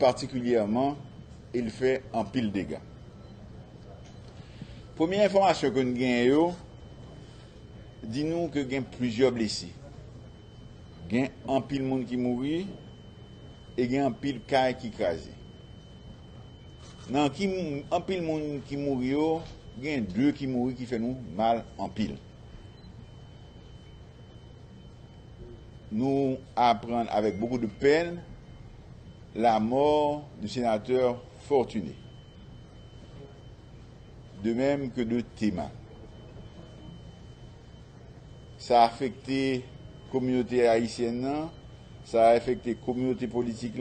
particulièrement, il fait en pile dégâts. Première information que nous avons, dit nous que nous avons plusieurs blessés. Nous avons un pile de monde qui mourit et nous avons un pile de cas qui crasé. Dans un pile de monde qui mourit, nous avons deux qui mourit qui fait nous mal en pile. Nous apprenons avec beaucoup de peine la mort du sénateur Fortuné, de même que de Théma. Ça a affecté la communauté haïtienne, ça a affecté la communauté politique,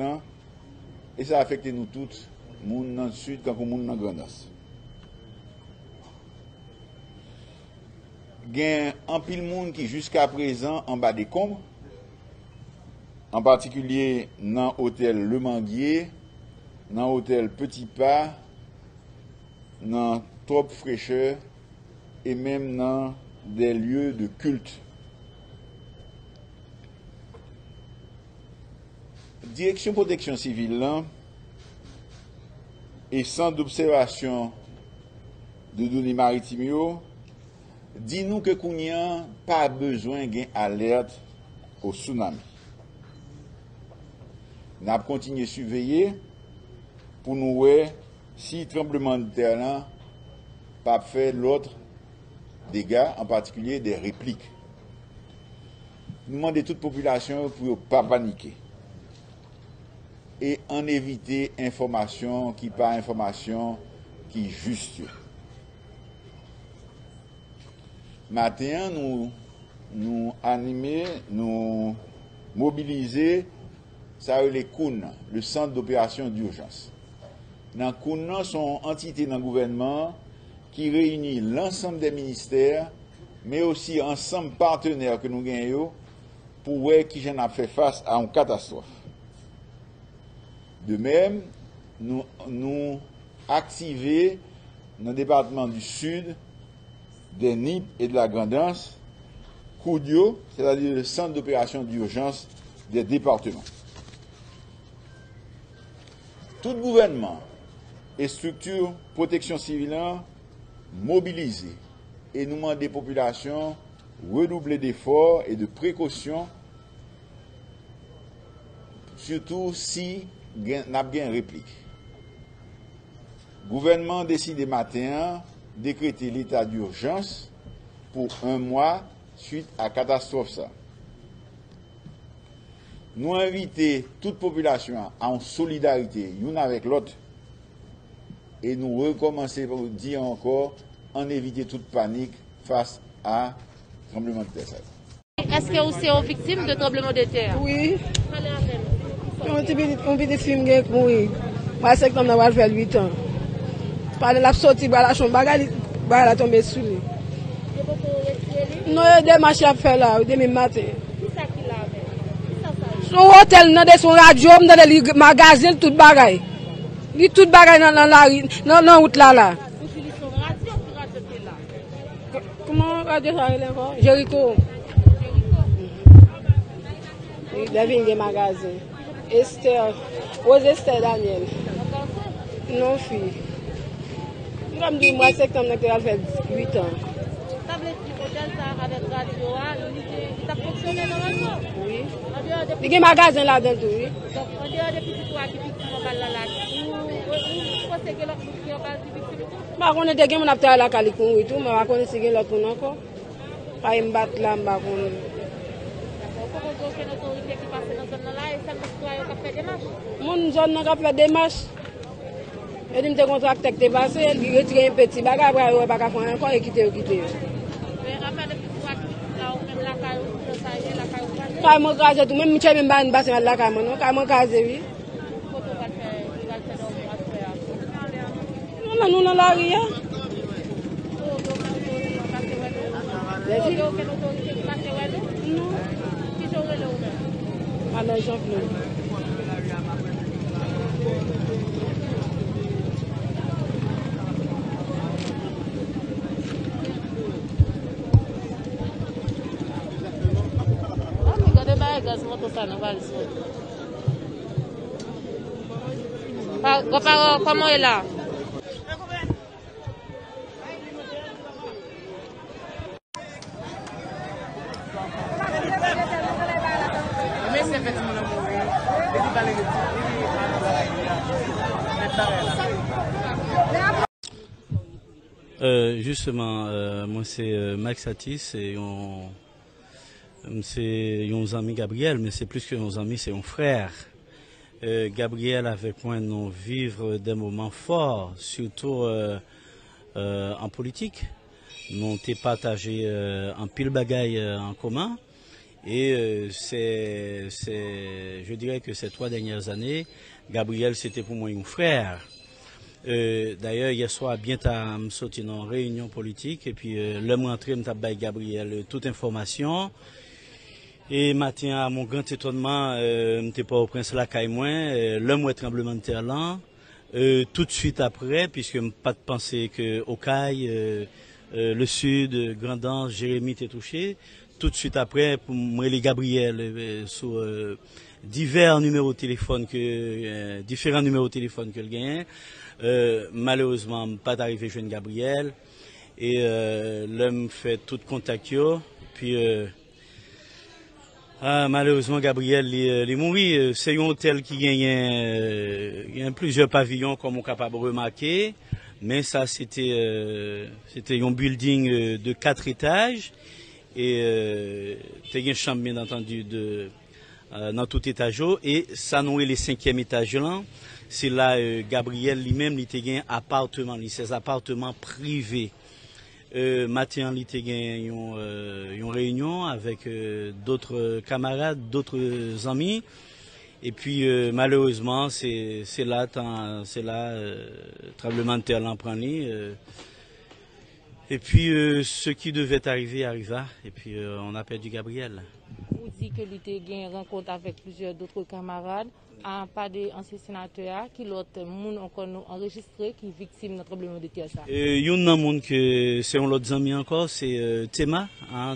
et ça a affecté nous tous, le monde dans le sud, comme le monde dans le Grand Est. Il y a un pile de monde qui, jusqu'à présent, en bas des combres, en particulier dans l'hôtel Le Manguier, dans l'hôtel Petit Pas, dans Trop Fraîcheur et même dans des lieux de culte. Direction protection civile et centre d'observation de données maritimes dit nous que KOUN n'a pas besoin d'une alerte au tsunami. Nous avons continué à surveiller pour nous voir si le tremblement de terre n'a pas fait l'autre dégâts, en particulier des répliques. Nous demandons à toute population pour ne pas paniquer et en éviter information qui n'est pas information qui est juste. Maintenant, nous animer, nous mobiliser. Ça les KOUN, le centre d'opération d'urgence. Dans KOUN, sont entités dans le gouvernement qui réunit l'ensemble des ministères, mais aussi ensemble partenaires que nous gagnons pour voir qui j'en a fait face à une catastrophe. De même, nous activons dans le département du Sud, des NIP et de la Grandance, KUDIO, c'est-à-dire le centre d'opération d'urgence des départements. Tout gouvernement et structure protection civile mobilisés et nous demandons des populations redoubler d'efforts et de précautions, surtout si n'a bien réplique. Le gouvernement décide matin décréter l'état d'urgence pour 1 mois suite à la catastrophe. Nous invitons toute population en solidarité, l'une avec l'autre, et nous recommençons pour dire encore, en éviter toute panique face à tremblement de terre. Est-ce que vous êtes victime de tremblement de terre? Oui. On vit des films qui ont mouru. Moi, c'est que je vais faire 8 ans. Par la sortie, je vais tomber sur lui. Non, il y a des marchés à faire là, demain matin. Son hôtel, son radio, son magasin, tout bagaille. Il tout bagaille dans la rue, dans la route là. Comment radio ça relève? Jéricho. Il a des magasins. Esther, Rose Esther Daniel. Non, fille. Comme du mois de septembre, elle a fait 8 ans. Oui. Il y a des magasins là-dedans. Oui. Donc, on dirait des petits pois qui piquent en bas là-là. Vous pensez que l'autre qui est en bas du pique? Bah, on est des gens qui ont été à la Calicon et tout, mais on connaît ces gens-là encore. Pas une batte là, on va qu'on. D'accord. Comment vous avez une autorité qui passe dans cette zone-là et ça me citoyen qui a fait des marches? Mon zone n'a pas fait des marches. Elle me décontracte avec des passés, elle lui retire un petit bagage, elle ne va pas faire encore et quitter. Mais après les petits pois qui piquent là, même la caille, la caille. Quand mon cas tout même monsieur même pas une basse là quand mon cas oui non non la rien gaz moto ça nous va le soir. Comment est là? Justement, moi c'est Max Atis et c'est un ami Gabriel, mais c'est plus qu'un ami, c'est un frère. Gabriel avec moi nous vivre des moments forts, surtout en politique. Nous avons partagé un pile bagaille en commun et je dirais que ces 3 dernières années, Gabriel c'était pour moi un frère. D'ailleurs, hier soir, bien tard, je suis sorti dans une réunion politique et puis l'homme rentré, je suis allé Gabriel toute information. Et matin, à mon grand étonnement, je n'étais pas au prince la CAI moins, l'homme est tremblement de terre là. Tout de suite après, puisque je n'ai pas pensé qu'au CAI, le sud, Grandance, Jérémie était touché. Tout de suite après, pour moi, les Gabriel, sur divers numéros de téléphone, différents numéros de téléphone que le gagne. Malheureusement, je ne suis pas arrivé jeune Gabriel. Et l'homme fait tout contact. Puis, malheureusement, Gabriel est mort. C'est un hôtel qui gagne plusieurs pavillons, comme on est capable de remarquer. Mais ça, c'était un building de 4 étages. Et il y a une chambre, bien entendu, dans tout étage. Et ça, nous, les 5e étage là. C'est là Gabriel lui-même, il était un appartement, ses appartements privés. Matin, il était une réunion avec d'autres camarades, d'autres amis. Et puis malheureusement, c'est là, tremblement de terre l'emprené. Et puis ce qui devait arriver arriva. Et puis on a perdu Gabriel. On dit que l'IT a eu une rencontre avec plusieurs d'autres camarades, un pas d'ancien sénateur qui l'autre monde encore enregistré qui est victime d'un tremblement de terre. Il y a un monde que c'est l'autre ami encore, c'est Théma.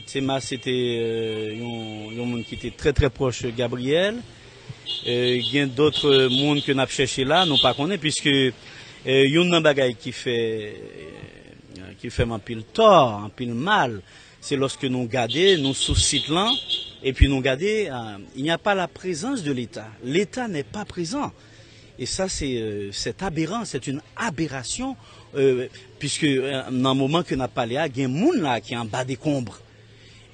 Théma c'était un monde qui était très proche de Gabriel. Il y a d'autres monde que n'a cherché là, non pas qu'on est puisque il y a un bagaille qui fait un pile tort, un pile mal. C'est lorsque nous regardons, nous sous-citons, et puis nous regardons, il n'y a pas la présence de l'État. L'État n'est pas présent. Et ça, c'est aberrant, c'est une aberration, puisque dans le moment que nous avons parlé, il y a un monde là qui est en bas des combres.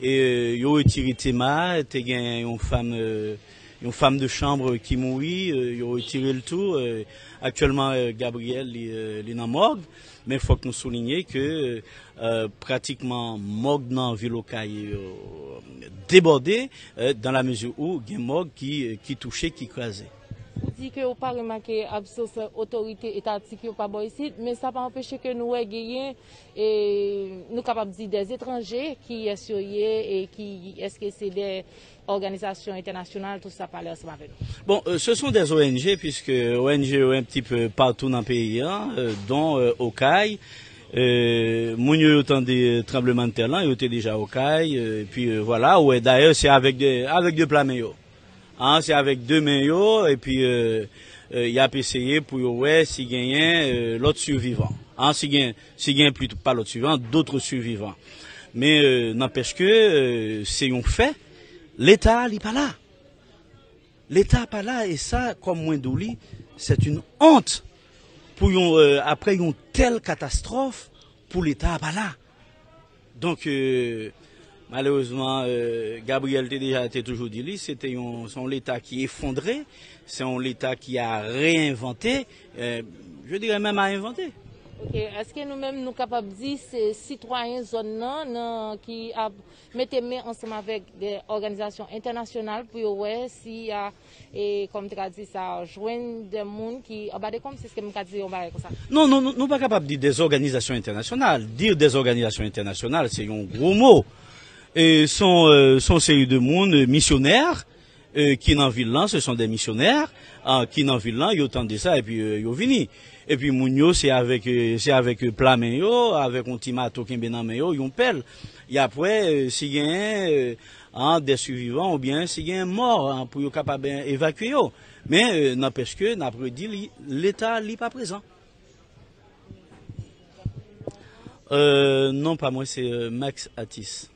Et il y a retiré Théma, il y a une femme de chambre qui mourit, il y a retiré le tout. Actuellement, Gabriel est dans la morgue. Mais il faut que nous soulignions que pratiquement morgue dans la ville au CAI débordé dans la mesure où il y a une morgue qui touchait, qui crasait. Vous dites que vous n'avez pas remarqué l'absence d'autorité étatique qui pas bon ici, mais ça n'a pas empêché que nous ayons des étrangers qui sont et qui est-ce que c'est des organisations internationales, tout ça par là, ça va avec nous. Bon, ce sont des ONG, puisque ONG est un petit peu partout dans le pays, hein, dont au CAI. Mounio autant des tremblements de terre là, il était déjà au CAI, puis voilà, ouais, d'ailleurs c'est avec deux plaméos. Hein, c'est avec 2 mains, et puis il y a PCI pour ouais, si gagnent l'autre survivant. Hein, si gagnent plutôt pas l'autre survivant, d'autres survivants. Mais n'empêche que c'est un fait, l'État n'est pas là. L'État n'est pas là, et ça, comme Mwendouli, c'est une honte. Pour après une telle catastrophe, pour l'État n'est pas là. Donc malheureusement, Gabriel déjà était toujours dit, c'était son l'État qui effondré, c'est l'État qui a réinventé, je dirais même à inventer. Ok, est-ce que nous-mêmes nous capables de dire ces citoyens zone qui mettent main ensemble avec des organisations internationales pour voir s'il y a, et comme tu as dit, ça joindre des monde qui comme c'est ce que je dis, on va comme ça. Non, non, nous ne sommes pas capables de dire des organisations internationales. Dire des organisations internationales, c'est un gros mot. Et sont série de monde missionnaires qui n'en ville là, ce sont des missionnaires qui n'en ville là, ils ont tendu ça et puis ils ont venu. et puis mounio c'est avec plaméo avec un timato qui est dans mayo yon pelle et après si gagne des survivants ou bien si gagne mort hein, pour capable évacuer yo. Mais n'empêche que n'a prédit l'état n'est pas présent. Non pas moi c'est Max Atis.